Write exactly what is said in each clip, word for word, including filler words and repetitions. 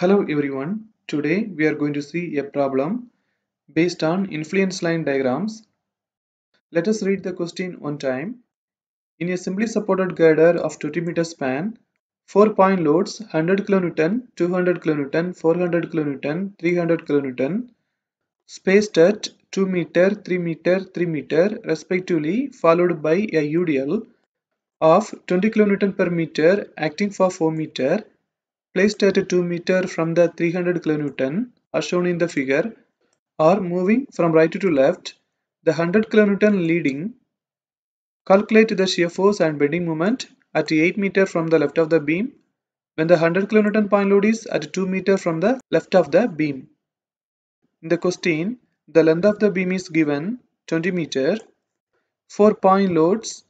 Hello everyone, today we are going to see a problem based on influence line diagrams. Let us read the question one time. In a simply supported girder of twenty meter span, four point loads one hundred kilonewton, two hundred kilonewton, four hundred kilonewton, three hundred kilonewton, spaced at two meter, three meter, three meter respectively, followed by a U D L of twenty kilonewton per meter acting for four meter. Placed at two meter from the three hundred kilonewton as shown in the figure, or moving from right to left, the one hundred kilonewton leading. Calculate the shear force and bending moment at eight meter from the left of the beam when the one hundred kilonewton point load is at two meter from the left of the beam. In the question, the length of the beam is given twenty meter, four point loads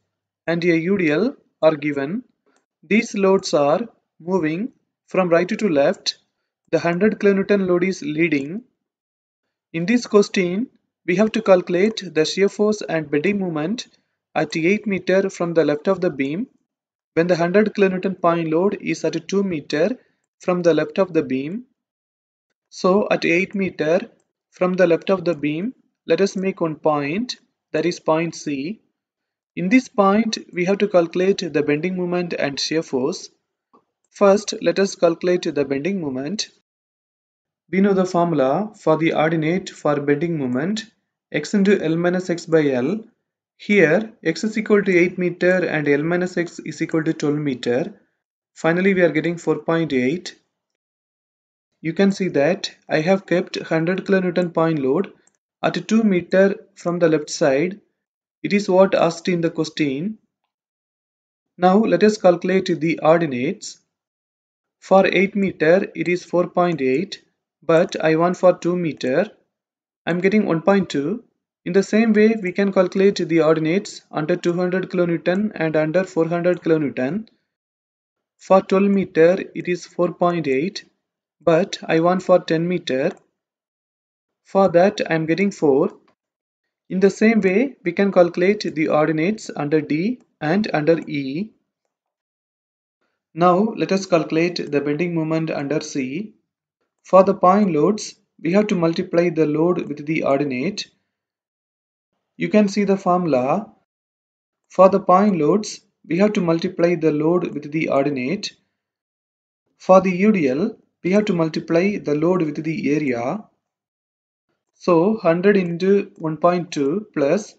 and a U D L are given. These loads are moving from right to left, the one hundred kilonewton load is leading. In this question, we have to calculate the shear force and bending moment at eight meter from the left of the beam when the one hundred kilonewton point load is at two meter from the left of the beam. So at eight meter from the left of the beam, let us make one point, that is point C. In this point, we have to calculate the bending moment and shear force. First, let us calculate the bending moment. We know the formula for the ordinate for bending moment, x into L minus x by L. Here, x is equal to eight meter and L minus x is equal to twelve meter. Finally, we are getting four point eight. You can see that I have kept one hundred kilonewton point load at two meter from the left side. It is what asked in the question. Now, let us calculate the ordinates. For eight meter it is four point eight, but I want for two meter. I am getting one point two. In the same way, we can calculate the ordinates under two hundred kilonewton and under four hundred kilonewton. For twelve meter it is four point eight, but I want for ten meter. For that I am getting four. In the same way, we can calculate the ordinates under D and under E. Now let us calculate the bending moment under C. For the point loads, we have to multiply the load with the ordinate. You can see the formula. For the point loads, we have to multiply the load with the ordinate. For the U D L, we have to multiply the load with the area. So one hundred into one point two plus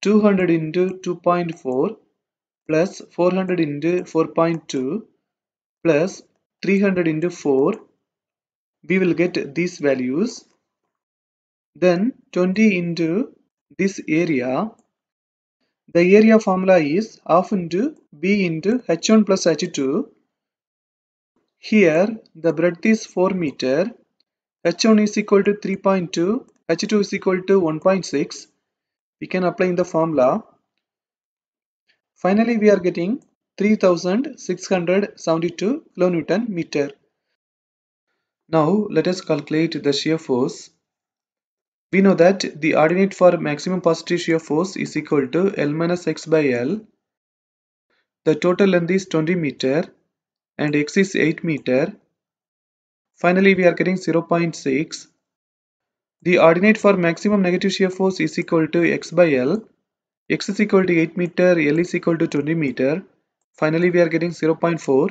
two hundred into two point four plus four hundred into four point two plus three hundred into four, we will get these values. Then twenty into this area. The area formula is half into B into H one plus H two. Here the breadth is four meter, H one is equal to three point two, H two is equal to one point six. We can apply in the formula. Finally, we are getting three thousand six hundred seventy-two kilonewton meter. Now, let us calculate the shear force. We know that the ordinate for maximum positive shear force is equal to L minus x by L. The total length is twenty meter and x is eight meter. Finally, we are getting zero point six. The ordinate for maximum negative shear force is equal to x by L. X is equal to eight meter, L is equal to twenty meter. Finally, we are getting zero point four.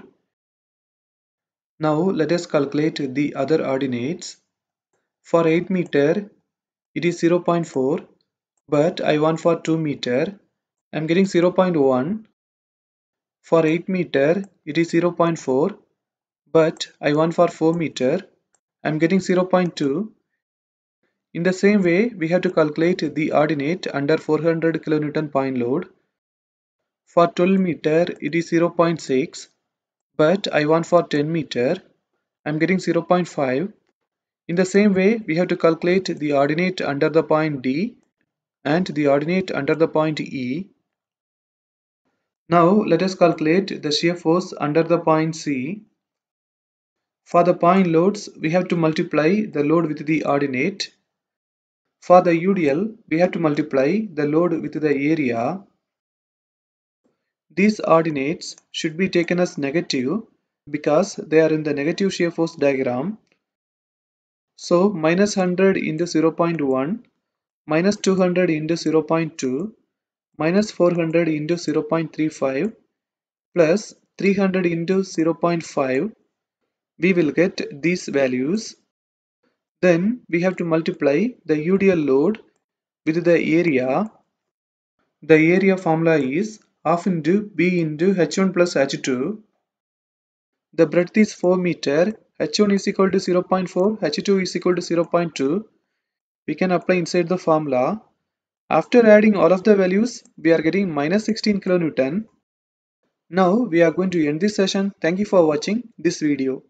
Now, let us calculate the other ordinates. For eight meter, it is zero point four, but I want for two meter. I am getting zero point one. For eight meter, it is zero point four, but I want for four meter. I am getting zero point two. In the same way, we have to calculate the ordinate under four hundred kilonewton point load. For twelve meter, it is zero point six, but I want for ten meter. I am getting zero point five. In the same way, we have to calculate the ordinate under the point D and the ordinate under the point E. Now, let us calculate the shear force under the point C. For the point loads, we have to multiply the load with the ordinate. For the U D L, we have to multiply the load with the area. These ordinates should be taken as negative because they are in the negative shear force diagram. So minus one hundred into zero point one, minus two hundred into zero point two, minus four hundred into zero point three five, plus three hundred into zero point five, we will get these values. Then we have to multiply the U D L load with the area. The area formula is half into B into H one plus H two. The breadth is four meter, H one is equal to zero point four, H two is equal to zero point two. We can apply inside the formula. After adding all of the values, we are getting minus sixteen kilonewton. Now we are going to end this session. Thank you for watching this video.